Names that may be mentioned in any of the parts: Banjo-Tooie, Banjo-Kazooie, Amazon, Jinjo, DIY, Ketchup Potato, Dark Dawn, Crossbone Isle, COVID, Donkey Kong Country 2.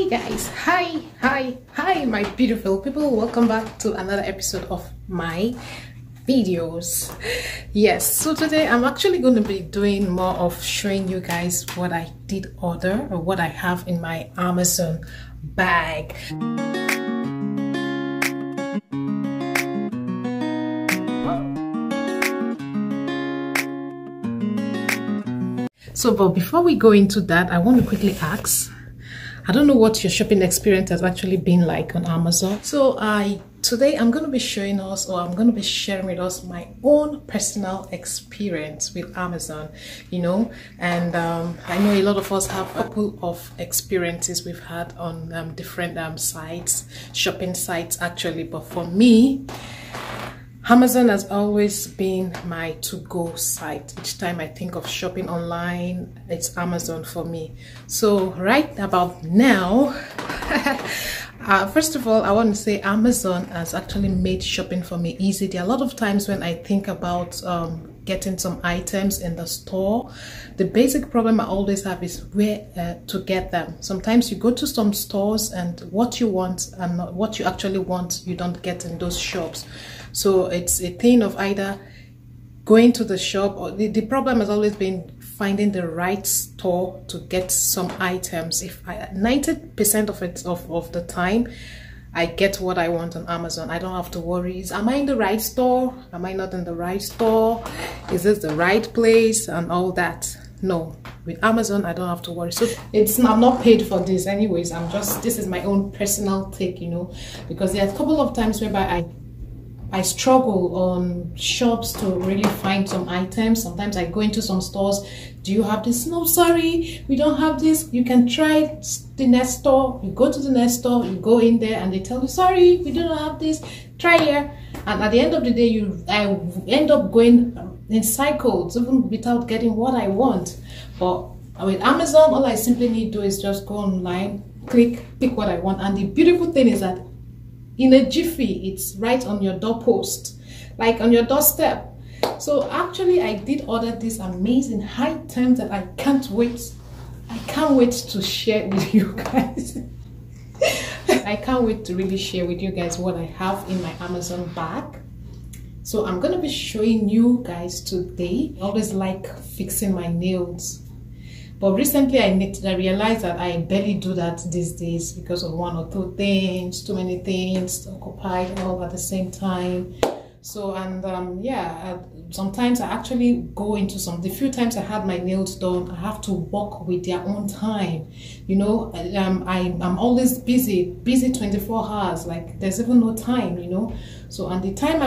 Hi guys, hi my beautiful people, welcome back to another episode of my videos. Yes, so today I'm actually going to be doing more of showing you guys what I did order or what I have in my Amazon bag. So but before we go into that, I want to quickly ask, I don't know what your shopping experience has actually been like on Amazon. So today I'm going to be showing us, or I'm going to be sharing with us, my own personal experience with Amazon, you know. And I know a lot of us have a couple of experiences we've had on different sites, shopping sites actually. But for me, Amazon has always been my to-go site. Each time I think of shopping online, it's Amazon for me. So right about now, first of all, I want to say Amazon has actually made shopping for me easy. There are a lot of times when I think about getting some items in the store, the basic problem I always have is where to get them. Sometimes you go to some stores and what you want and not what you actually want, you don't get in those shops. So it's a thing of either going to the shop, or the problem has always been finding the right store to get some items. If 90% of the time I get what I want on Amazon, I don't have to worry, am I in the right store, am I not in the right store, is this the right place and all that. No, with Amazon I don't have to worry. So it's not, I'm not paid for this anyways, I'm just, this is my own personal take, you know, because there are a couple of times whereby I struggle on shops to really find some items. Sometimes I go into some stores, do you have this? No, sorry, we don't have this. You can try the next store. You go to the next store, you go in there and they tell you, sorry, we don't have this, try here. And at the end of the day, I end up going in cycles, even without getting what I want. But with Amazon, all I simply need to do is just go online, click what I want. And the beautiful thing is that in a jiffy, it's right on your doorpost, like on your doorstep. So actually I did order these amazing items that I can't wait to share with you guys. I can't wait to really share with you guys what I have in my Amazon bag. So I'm gonna be showing you guys today. I always like fixing my nails, but recently I realized that I barely do that these days because of one or two things, too many things to occupy all at the same time. So, and yeah, sometimes I actually go into some, the few times I had my nails done, I have to work with their own time, you know. I'm always busy 24 hours, like there's even no time, you know. So, and the time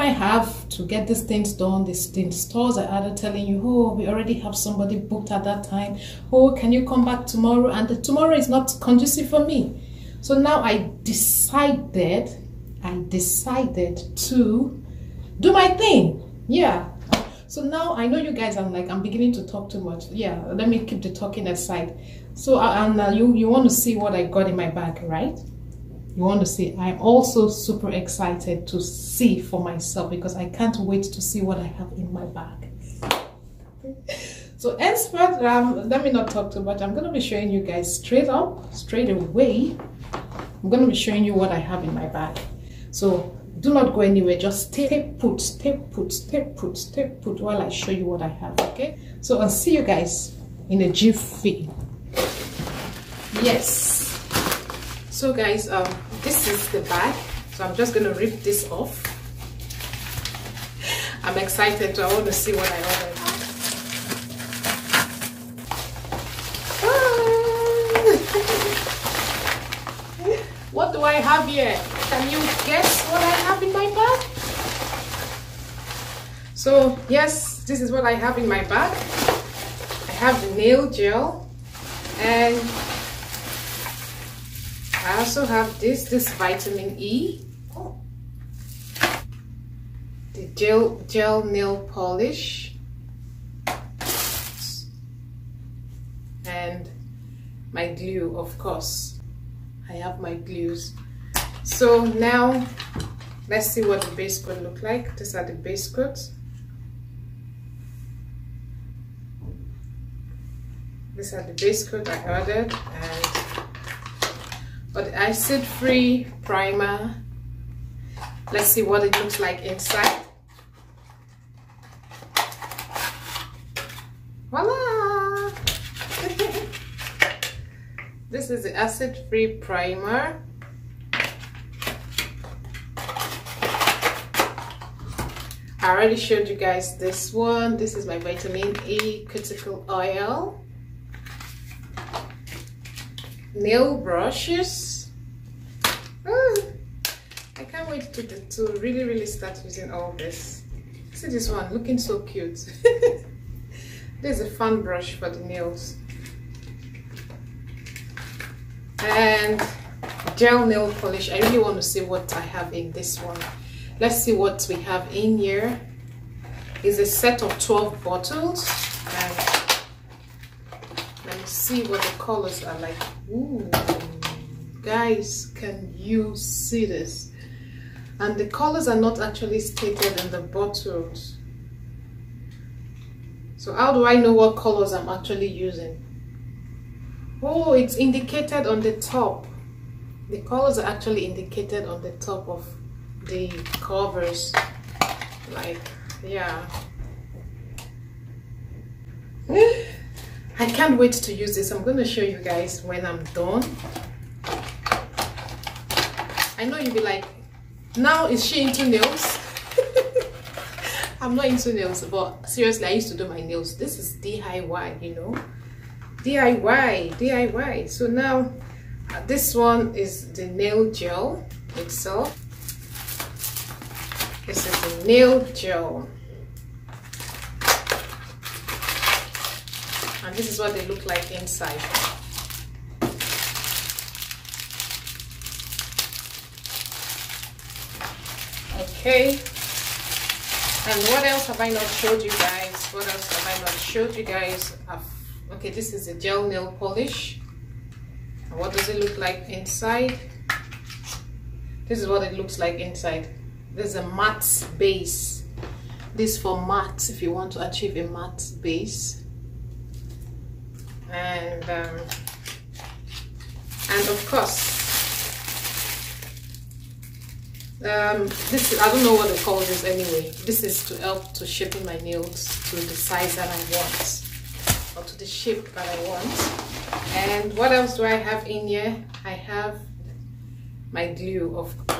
I have to get these things done, these stores are either telling you, oh, we already have somebody booked at that time, oh, can you come back tomorrow, and the tomorrow is not conducive for me. So now I decided to do my thing. Yeah, so now I know you guys, I'm beginning to talk too much. Yeah, let me keep the talking aside. So and you want to see what I got in my bag, right? You want to see. I'm also super excited to see for myself because I can't wait to see what I have in my bag. So henceforth, let me not talk too much. I'm going to be showing you guys straight away. I'm going to be showing you what I have in my bag. So do not go anywhere, just stay put while I show you what I have, okay? So I'll see you guys in a jiffy. Yes, so guys, this is the bag. So I'm just gonna rip this off. I'm excited, so I want to see what I ordered. What do I have here? Can you guess what I have in my bag? So yes, this is what I have in my bag. I have the nail gel and I also have this vitamin E, the gel nail polish, and my glue, of course. I have my glues. So now let's see what the base coat look like. These are the base coats. These are the base coat I ordered, and but acid-free primer. Let's see what it looks like inside. Voila! This is the acid-free primer. I already showed you guys this one. This is my vitamin E cuticle oil. Nail brushes. I can't wait to really start using all this. See this one looking so cute. This is a fan brush for the nails. And gel nail polish. I really want to see what I have in this one. Let's see what we have in here. It's a set of 12 bottles. And let me see what the colors are like. Ooh, guys, can you see this? And the colors are not actually stated in the bottles. So how do I know what colors I'm actually using? Oh, it's indicated on the top. The colors are actually indicated on the top of the covers, like, yeah. I can't wait to use this. I'm gonna show you guys when I'm done. I know you'll be like, now is she into nails? I'm not into nails, but seriously, I used to do my nails. This is DIY, you know, DIY. So now this one is the nail gel itself. This is a nail gel, and this is what they look like inside. Okay, and what else have I not showed you guys? Okay, this is a gel nail polish. And what does it look like inside? This is what it looks like inside. There's a matte base. This for matte, if you want to achieve a matte base. And of course, this is, I don't know what to call this anyway. This is to help to shaping my nails to the size that I want, or to the shape that I want. And what else do I have in here? I have my glue, of course.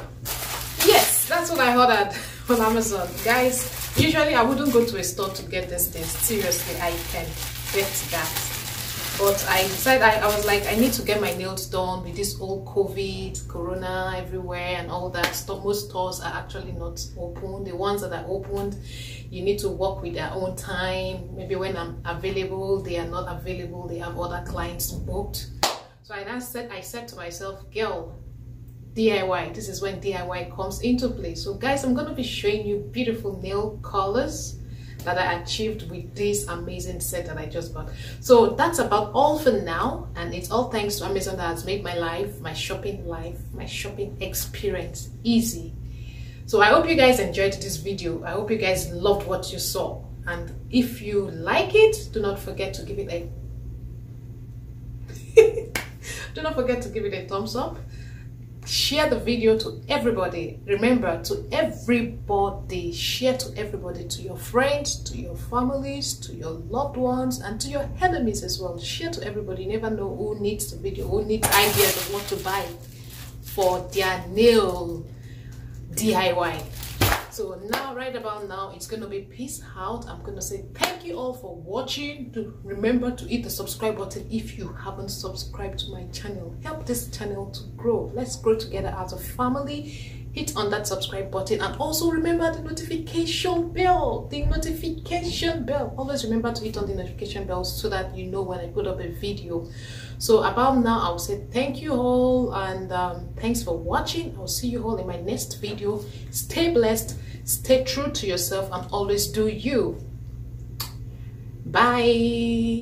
That's what I ordered on Amazon. Guys, usually I wouldn't go to a store to get these things. Seriously, I can bet that. But I decided, I was like, I need to get my nails done with this old COVID, Corona everywhere and all that stuff. Most stores are actually not open. The ones that are opened, you need to work with their own time. Maybe when I'm available, they are not available. They have other clients booked. So I said to myself, girl, DIY. This is when DIY comes into play. So guys, I'm going to be showing you beautiful nail colors that I achieved with this amazing set that I just bought. So that's about all for now, and it's all thanks to Amazon that has made my life, my shopping experience easy. So I hope you guys enjoyed this video. I hope you guys loved what you saw, and if you like it, do not forget to give it a thumbs up. Share the video to everybody. Remember, to everybody, share to everybody, to your friends, to your families, to your loved ones, and to your enemies as well. Share to everybody. You never know who needs the video, who needs ideas of what to buy for their nail DIY. So now, right about now, it's gonna be peace out. I'm gonna say thank you all for watching. Do remember to hit the subscribe button if you haven't subscribed to my channel. Help this channel to grow. Let's grow together as a family. Hit on that subscribe button, and also remember the notification bell. Always remember to hit on the notification bell so that you know when I put up a video. So about now, I'll say thank you all, and thanks for watching. I'll see you all in my next video. Stay blessed. Stay true to yourself and always do you. Bye.